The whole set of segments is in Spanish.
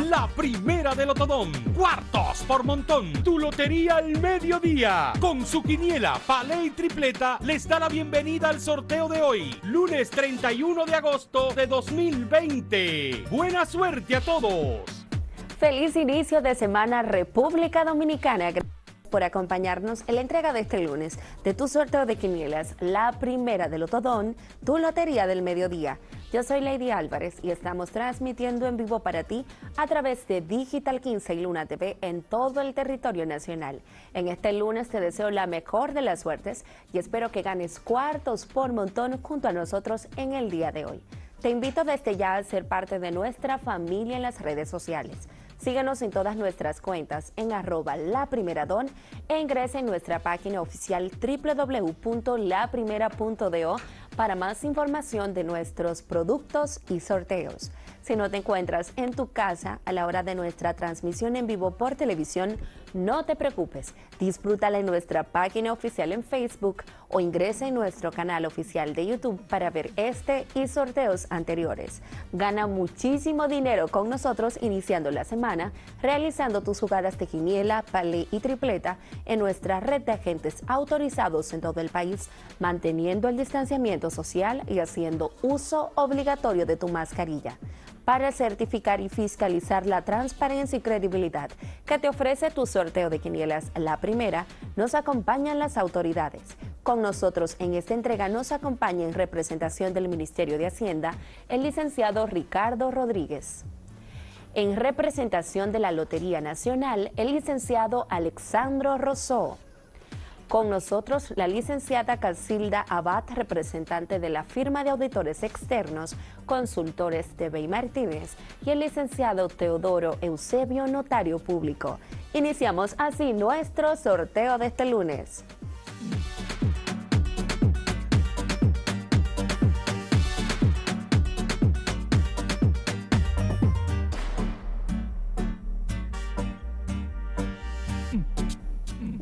La primera de Lotodón, cuartos por montón, tu lotería al mediodía. Con su quiniela, palé y tripleta, les da la bienvenida al sorteo de hoy, lunes 31 de agosto de 2020. Buena suerte a todos. Feliz inicio de semana, República Dominicana. Por acompañarnos en la entrega de este lunes de tu sorteo de quinielas, la primera de Lotodón, tu lotería del mediodía. Yo soy Lady Álvarez y estamos transmitiendo en vivo para ti a través de Digital 15 y Luna TV en todo el territorio nacional. En este lunes te deseo la mejor de las suertes y espero que ganes cuartos por montón junto a nosotros en el día de hoy. Te invito desde ya a ser parte de nuestra familia en las redes sociales. Síguenos en todas nuestras cuentas en @laprimeradon e ingresa en nuestra página oficial www.laprimera.do para más información de nuestros productos y sorteos. Si no te encuentras en tu casa a la hora de nuestra transmisión en vivo por televisión, no te preocupes. Disfrútala en nuestra página oficial en Facebook o ingresa en nuestro canal oficial de YouTube para ver este y sorteos anteriores. Gana muchísimo dinero con nosotros iniciando la semana realizando tus jugadas de quiniela, palé y tripleta en nuestra red de agentes autorizados en todo el país, manteniendo el distanciamiento social y haciendo uso obligatorio de tu mascarilla. Para certificar y fiscalizar la transparencia y credibilidad que te ofrece tu sorteo de quinielas La Primera, nos acompañan las autoridades. Con nosotros en esta entrega nos acompaña en representación del Ministerio de Hacienda el licenciado Ricardo Rodríguez. En representación de la Lotería Nacional, el licenciado Alexandro Rosó. Con nosotros, la licenciada Casilda Abad, representante de la firma de auditores externos, Consultores de Bey Martínez, y el licenciado Teodoro Eusebio, notario público. Iniciamos así nuestro sorteo de este lunes.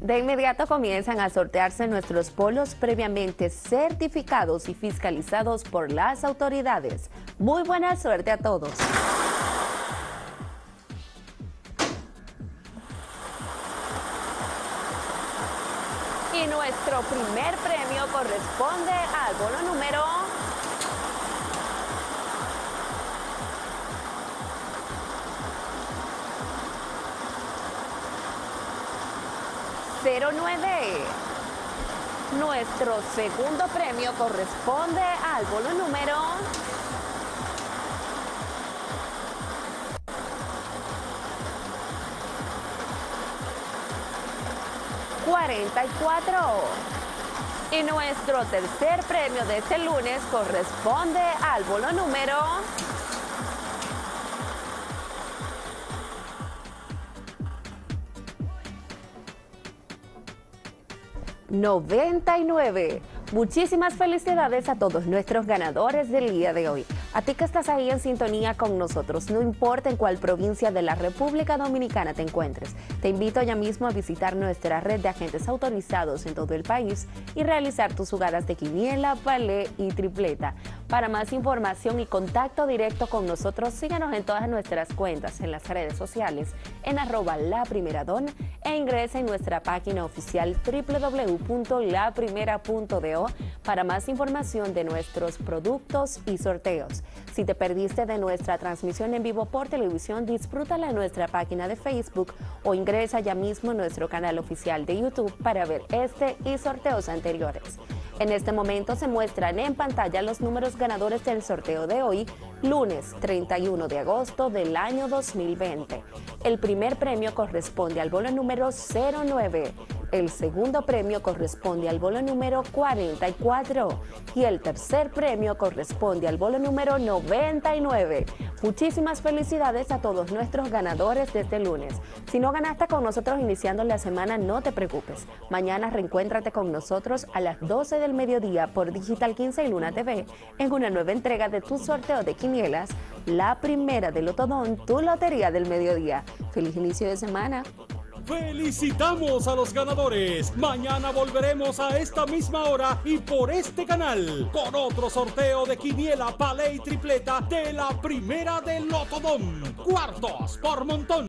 De inmediato comienzan a sortearse nuestros bolos previamente certificados y fiscalizados por las autoridades. Muy buena suerte a todos. Y nuestro primer premio corresponde al bono número 09. Nuestro segundo premio corresponde al bolo número 44. Y nuestro tercer premio de este lunes corresponde al bolo número 99. Muchísimas felicidades a todos nuestros ganadores del día de hoy. A ti que estás ahí en sintonía con nosotros, no importa en cuál provincia de la República Dominicana te encuentres, te invito ya mismo a visitar nuestra red de agentes autorizados en todo el país y realizar tus jugadas de quiniela, palé y tripleta. Para más información y contacto directo con nosotros, síganos en todas nuestras cuentas en las redes sociales en @laprimeradon e ingresa en nuestra página oficial www.laprimera.do para más información de nuestros productos y sorteos. Si te perdiste de nuestra transmisión en vivo por televisión, disfrútala en nuestra página de Facebook o ingresa ya mismo a nuestro canal oficial de YouTube para ver este y sorteos anteriores. En este momento se muestran en pantalla los números ganadores del sorteo de hoy, lunes 31 de agosto del año 2020. El primer premio corresponde al bolo número 09. El segundo premio corresponde al bolo número 44 y el tercer premio corresponde al bolo número 99. Muchísimas felicidades a todos nuestros ganadores de este lunes. Si no ganaste con nosotros iniciando la semana, no te preocupes. Mañana reencuéntrate con nosotros a las 12 del mediodía por Digital 15 y Luna TV en una nueva entrega de tu sorteo de quinielas, La Primera de Lotodón, tu lotería del mediodía. Feliz inicio de semana. Felicitamos a los ganadores. Mañana volveremos a esta misma hora y por este canal con otro sorteo de quiniela, palé y tripleta de La Primera de Lotodón. Cuartos por montón.